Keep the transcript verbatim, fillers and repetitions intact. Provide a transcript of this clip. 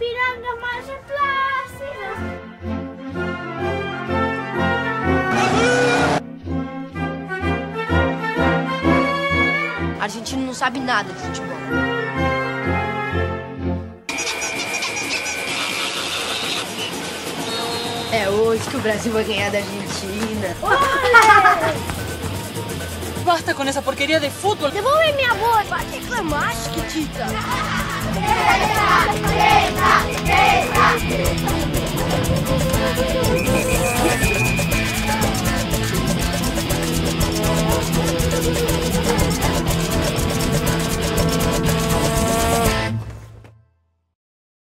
Piranga mais plácida. Argentino não sabe nada de futebol. É hoje que o Brasil vai ganhar da Argentina. Basta com essa porqueria de futebol. Devolve minha voz. Vai reclamar, chiquitita. Eita, eita, eita.